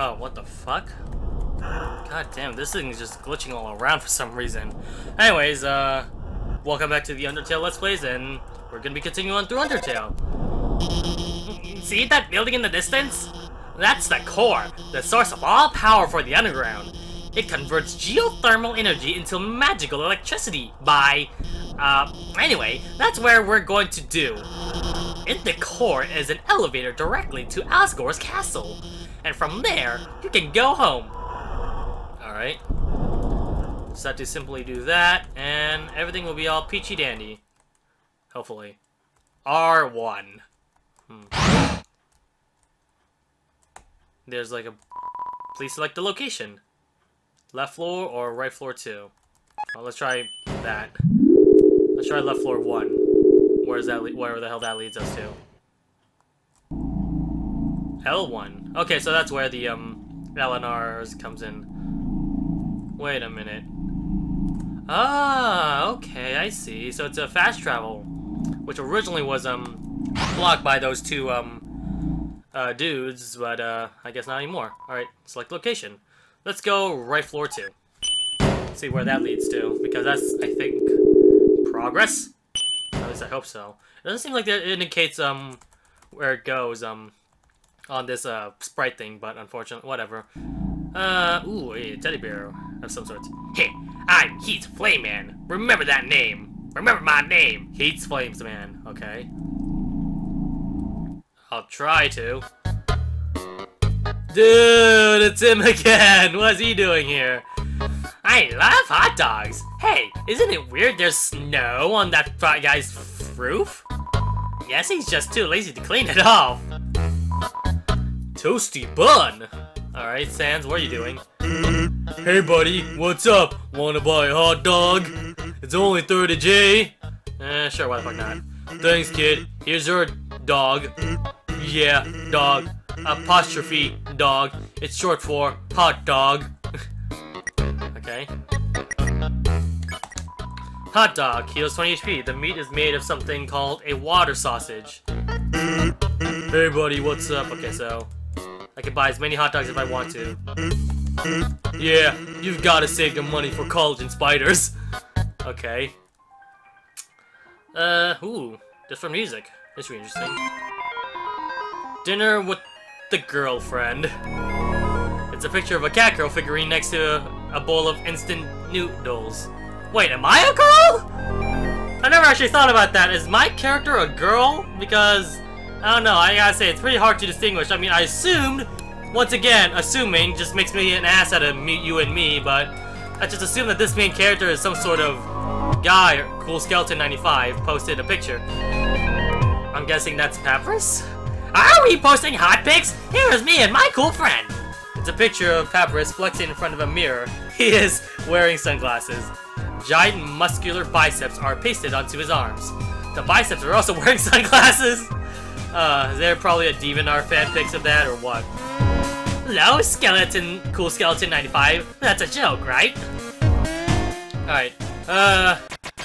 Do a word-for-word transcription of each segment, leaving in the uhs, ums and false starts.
Oh, what the fuck? God damn, this thing is just glitching all around for some reason. Anyways, uh, welcome back to the Undertale Let's Plays, and we're gonna be continuing on through Undertale. See that building in the distance? That's the core, the source of all power for the underground. It converts geothermal energy into magical electricity by... Uh, anyway, that's where we're going to do. In the core is an elevator directly to Asgore's castle. And from there, you can go home. Alright. Just have to simply do that, and everything will be all peachy dandy. Hopefully. R one. Hmm. There's like a... Please select the location. Left floor or right floor two? Well, let's try that. Let's try left floor one. Where's that? Where the hell that leads us to? L one. Okay, so that's where the um L N Rs comes in. Wait a minute. Ah, okay, I see. So it's a fast travel, which originally was um blocked by those two um uh, dudes, but uh, I guess not anymore. All right, select location. Let's go right floor two. See where that leads to, because that's, I think, progress? At least I hope so. It doesn't seem like that indicates um where it goes um on this uh sprite thing, but unfortunately, whatever. Uh, ooh, a teddy bear of some sort. Hey, I'm Heat's Flame Man. Remember that name. Remember my name, Heat's Flames Man. Okay. I'll try to. Dude, it's him again! What's he doing here? I love hot dogs! Hey, isn't it weird there's snow on that guy's roof? Yes, he's just too lazy to clean it off. Toasty bun! Alright, Sans, what are you doing? Hey buddy, what's up? Wanna buy a hot dog? It's only thirty J! Eh, sure, why the fuck not? Thanks, kid. Here's your dog. Yeah, dog. Apostrophe dog. It's short for hot dog. Okay. Hot dog heals twenty H P. The meat is made of something called a water sausage. Hey buddy, what's up? Okay, so I can buy as many hot dogs if I want to. Yeah, you've got to save the money for collagen spiders. Okay. Uh, ooh, just for music. This should be interesting. Dinner with the girlfriend. It's a picture of a cat girl figurine next to a, a bowl of instant noodles. Wait, am I a girl? I never actually thought about that. Is my character a girl? Because, I don't know, I gotta say, it's pretty hard to distinguish. I mean, I assumed, once again, assuming just makes me an ass out of me, you and me, but I just assumed that this main character is some sort of guy. CoolSkeleton ninety-five posted a picture. I'm guessing that's Papyrus? Are we posting hot pics? Here is me and my cool friend! It's a picture of Papyrus flexing in front of a mirror. He is wearing sunglasses. Giant muscular biceps are pasted onto his arms. The biceps are also wearing sunglasses! Uh, is there probably a DeviantArt fanfics of that or what? Hello, Skeleton, Cool Skeleton ninety-five. That's a joke, right? Alright, uh,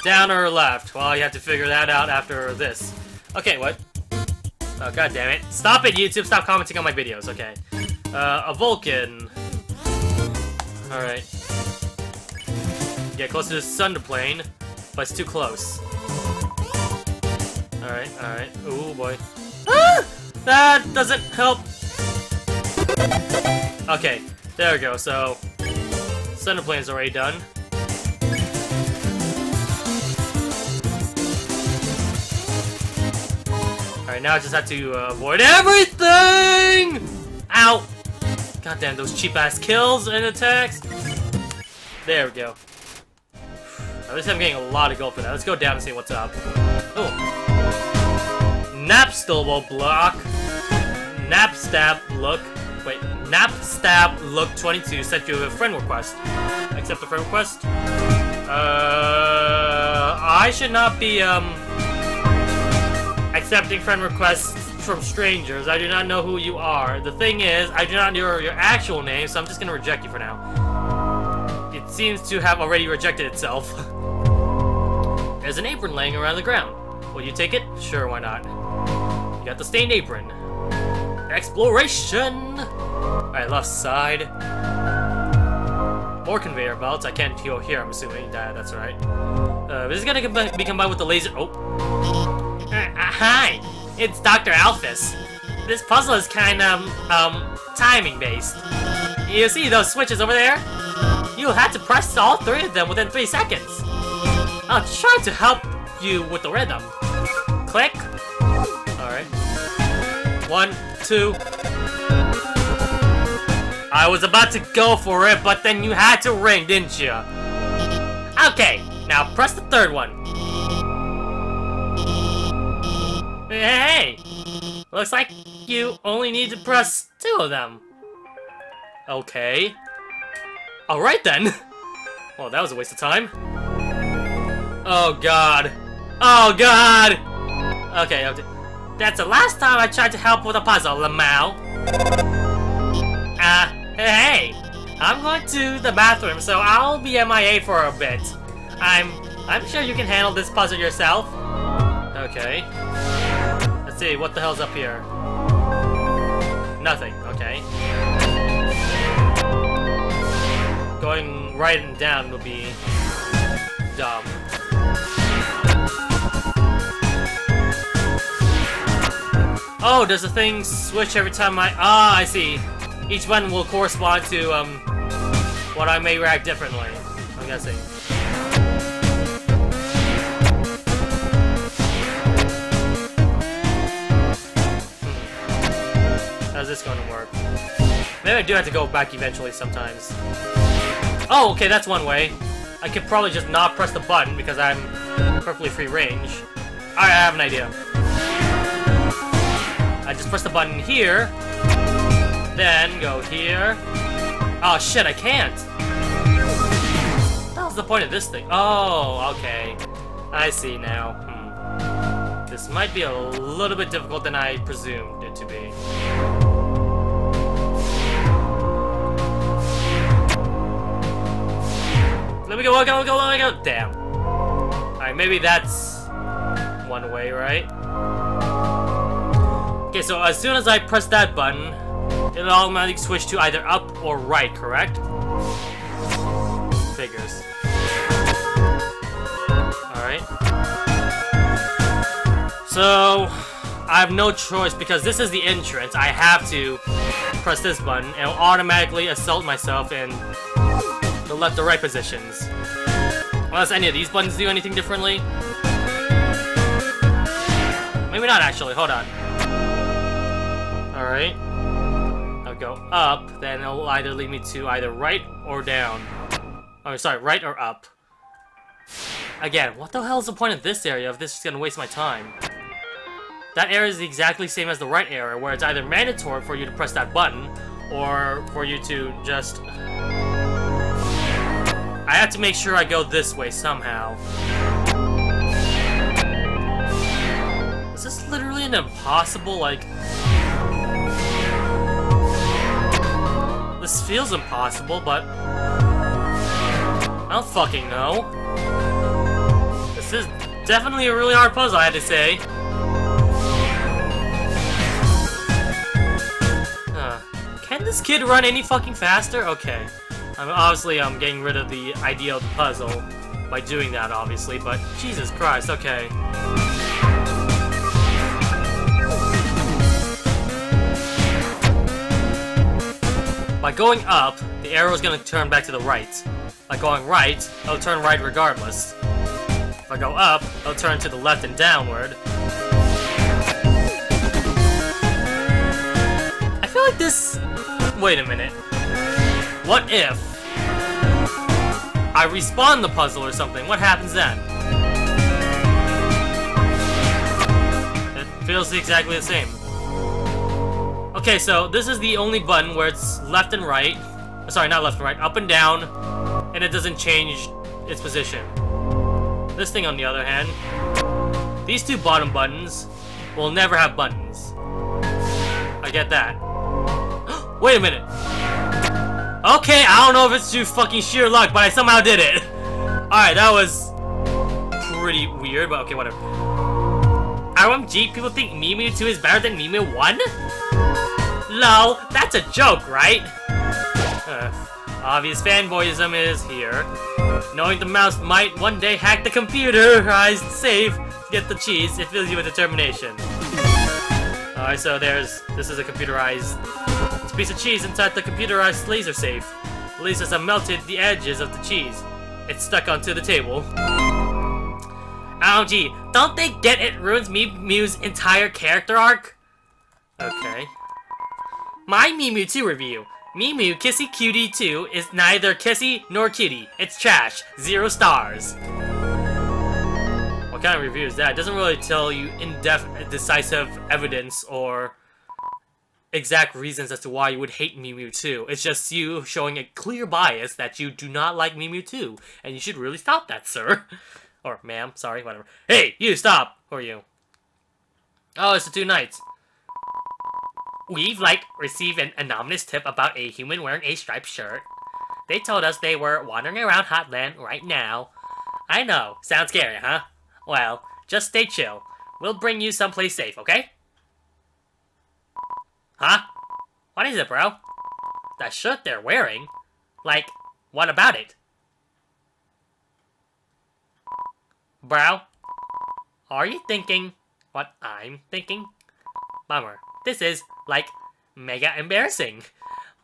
down or left? Well, you have to figure that out after this. Okay, what? Oh, God damn it. Stop it, YouTube. Stop commenting on my videos. Okay. Uh, a Vulcan. Alright. Get close to the Thunder Plane, but it's too close. Alright, alright. Ooh, boy. Ah! That doesn't help. Okay. There we go. So, Thunder Plane's already done. Alright, now I just have to uh, avoid everything! Ow! Goddamn, those cheap-ass kills and attacks! There we go. At least I'm getting a lot of gold for that. Let's go down and see what's up. Oh! Napstablook. Napstablook. Wait, Napstablook twenty-two sent you a friend request. Accept the friend request? Uh... I should not be, um... accepting friend requests from strangers. I do not know who you are. The thing is, I do not know your, your actual name, so I'm just gonna reject you for now. It seems to have already rejected itself. There's an apron laying around the ground. Will you take it? Sure, why not? You got the stained apron. Exploration! Alright, left side. More conveyor belts. I can't go here, I'm assuming. That, that's alright. Uh, this is gonna be combined with the laser. Oh. Uh, hi! It's Doctor Alphys. This puzzle is kind of, um, timing based. You see those switches over there? You'll have to press all three of them within three seconds. I'll try to help you with the rhythm. Click. Alright. One, two. I was about to go for it, but then you had to ring, didn't you? Okay, now press the third one. Hey! Looks like you only need to press two of them. Okay. Alright then. Well, that was a waste of time. Oh god. Oh god! Okay, that's the last time I tried to help with a puzzle, Lamau. Uh, hey! I'm going to the bathroom, so I'll be M I A for a bit. I'm... I'm sure you can handle this puzzle yourself. Okay. Let's see, what the hell's up here? Nothing, okay. Going right and down would be... dumb. Oh, does the thing switch every time I... Ah, I see. Each one will correspond to, um... what I may react differently, I'm guessing. Hmm. How's this gonna work? Maybe I do have to go back eventually sometimes. Oh, okay, that's one way. I could probably just not press the button because I'm perfectly free range. Alright, I have an idea. I just press the button here, then go here. Oh shit, I can't! That was the point of this thing. Oh, okay. I see now. Hmm. This might be a little bit difficult than I presumed it to be. Let me go, let me go, let me go, let me go! Damn. Alright, maybe that's one way, right? Okay, so as soon as I press that button, it'll automatically switch to either up or right, correct? Figures. Alright. So, I have no choice because this is the entrance. I have to press this button and it'll automatically assault myself in the left or right positions. Unless any of these buttons do anything differently. Maybe not actually, hold on. Alright, I'll go up, then it'll either lead me to either right or down. Oh, sorry, right or up. Again, what the hell is the point of this area if this is gonna waste my time? That area is exactly the same as the right area, where it's either mandatory for you to press that button, or for you to just... I have to make sure I go this way somehow. Is this literally an impossible, like... This feels impossible, but I don't fucking know. This is definitely a really hard puzzle, I had to say. Huh. Can this kid run any fucking faster? Okay. I'm obviously um, getting rid of the idea of the puzzle by doing that, obviously, but Jesus Christ, okay. By going up, the arrow is going to turn back to the right. By going right, it'll turn right regardless. If I go up, it'll turn to the left and downward. I feel like this... Wait a minute. What if... I respawn the puzzle or something? What happens then? It feels exactly the same. Okay, so this is the only button where it's left and right. Sorry, not left and right, up and down, and it doesn't change its position. This thing, on the other hand, these two bottom buttons will never have buttons. I get that. Wait a minute. Okay, I don't know if it's through fucking sheer luck, but I somehow did it. Alright, that was pretty weird, but okay, whatever. R M G, people think Mimikyu two is better than Mimikyu one? Lol, that's a joke, right? Uh, obvious fanboyism is here. Knowing the mouse might one day hack the computer, I save to get the cheese. It fills you with determination. Alright, so there's... This is a computerized... It's a piece of cheese inside the computerized laser safe. The lasers have melted the edges of the cheese. It's stuck onto the table. O M G, don't they get it ruins Mimi's entire character arc? Okay. My Mimi two review. Mimi Kissy Cutie two is neither kissy nor kitty. It's trash. Zero stars. What kind of review is that? It doesn't really tell you in-depth, decisive evidence or exact reasons as to why you would hate Mimi two. It's just you showing a clear bias that you do not like Mimi two, and you should really stop that, sir. Or ma'am, sorry, whatever. Hey, you, stop! Who are you? Oh, it's the two knights. We've, like, received an anonymous tip about a human wearing a striped shirt. They told us they were wandering around Hotland right now. I know, sounds scary, huh? Well, just stay chill. We'll bring you someplace safe, okay? Huh? What is it, bro? That shirt they're wearing? Like, what about it? Bro, are you thinking what I'm thinking? Bummer. This is, like, mega embarrassing.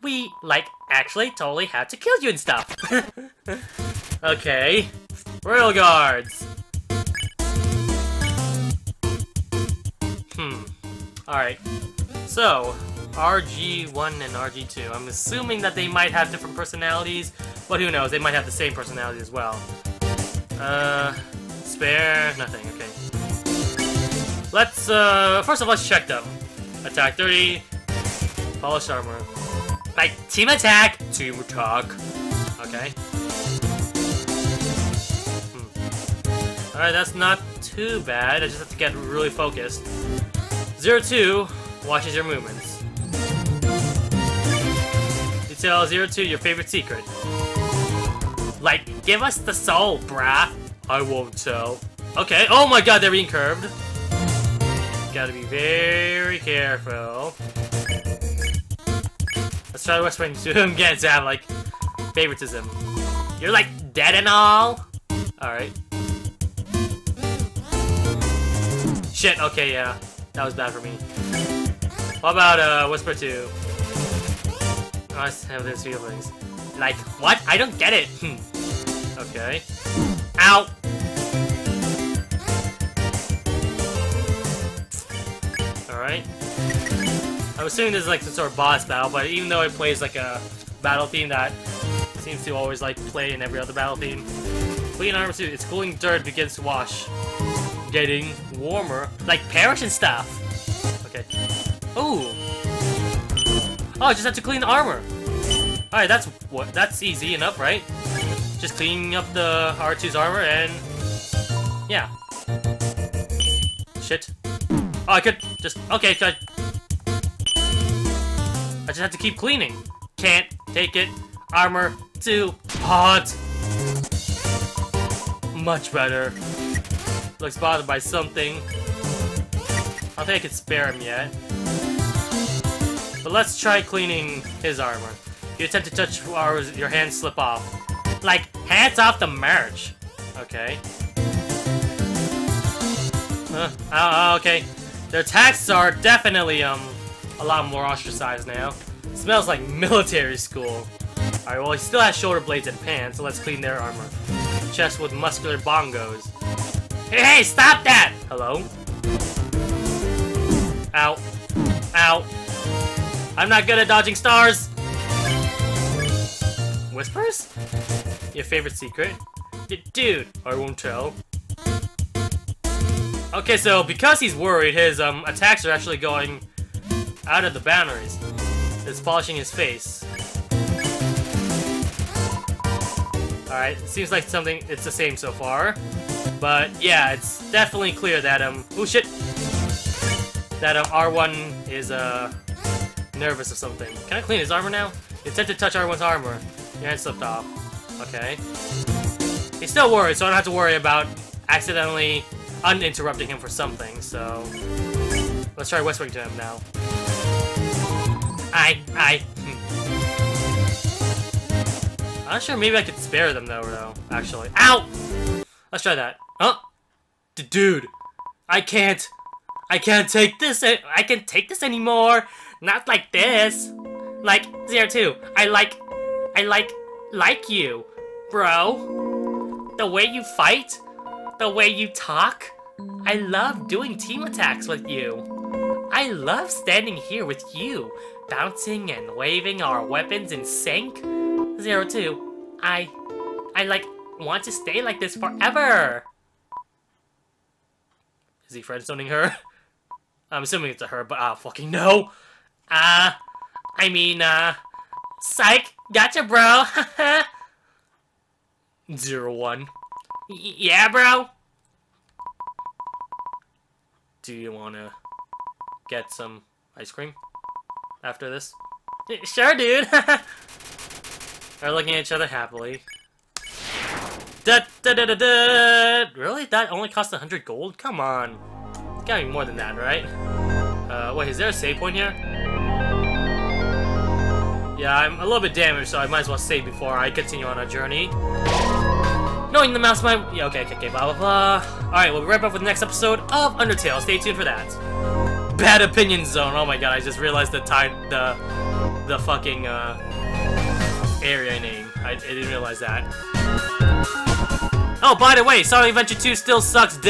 We, like, actually totally had to kill you and stuff. Okay. Royal Guards. Hmm. Alright. So, R G one and R G two. I'm assuming that they might have different personalities, but who knows? They might have the same personality as well. Uh... Spare... nothing, okay. Let's, uh... first of all, let's check them. Attack thirty. Polished armor. Like, team attack! Team attack. Okay. Hmm. Alright, that's not too bad. I just have to get really focused. zero two watches your movements. You tell zero two your favorite secret. Like, give us the soul, brah! I won't tell. Okay, oh my god, they're being curved. Gotta be very careful. Let's try to explain to him again to have, like, favoritism. You're, like, dead and all? Alright. Shit, okay, yeah. That was bad for me. What about, uh, Whisper two? I have those feelings. Like, what? I don't get it! Hmm. Okay. Ow! Alright. I'm assuming this is like some sort of boss battle, but even though it plays like a battle theme that seems to always like play in every other battle theme. Clean armor suit, its cooling dirt begins to wash. Getting warmer. Like perish and stuff! Okay. Ooh! Oh, I just have to clean the armor! Alright, that's what that's easy enough, right? Just cleaning up the R two's armor and... yeah. Shit. Oh, I could just... okay, so I... I just have to keep cleaning. Can't take it. Armor to pot. Much better. Looks bothered by something. I don't think I can spare him yet. But let's try cleaning his armor. If you attempt to touch ours, your hands slip off. Like, hands off the merch. Okay. Uh, uh, okay. Their attacks are definitely, um, a lot more ostracized now. Smells like military school. Alright, well, he still has shoulder blades and pants, so let's clean their armor. Chest with muscular bongos. Hey, hey, stop that! Hello? Ow. Ow. I'm not good at dodging stars! Whispers? Your favorite secret? D dude, I won't tell. Okay, so because he's worried, his um attacks are actually going out of the boundaries. It's polishing his face. Alright, seems like something, it's the same so far. But yeah, it's definitely clear that um oh shit! That um R one is uh nervous or something. Can I clean his armor now? It's tempted to touch R one's armor. Your hand slipped off. Okay. He's still worried, so I don't have to worry about accidentally uninterrupting him for something, so... let's try whispering to him now. I, I. Hmm. I'm not sure. Maybe I could spare them though, though. Actually, ow! Let's try that. Oh, D dude, I can't, I can't take this. I can't take this anymore. Not like this. Like zero two. I like, I like, like you, bro. The way you fight, the way you talk. I love doing team attacks with you. I love standing here with you, bouncing and waving our weapons in sync. Zero two. I, I like. Want to stay like this forever. Is he friendzoning her? I'm assuming it's a her, but I uh, fucking no. Uh, I mean, uh, psych, gotcha, bro. Zero one. Y yeah, bro. Do you wanna get some ice cream after this? Sure, dude. They're looking at each other happily. Da, da, da, da, da. Really? That only cost one hundred gold? Come on. It's gotta be more than that, right? Uh, wait, is there a save point here? Yeah, I'm a little bit damaged, so I might as well save before I continue on our journey. Knowing the mouse might... Yeah, okay, okay, okay, blah, blah, blah. Alright, we'll be right back with the next episode of Undertale. Stay tuned for that. Bad Opinion Zone. Oh my god, I just realized the time... The... The fucking, uh... area name. I, I didn't realize that. Oh, by the way, Sonic Adventure two still sucks dick.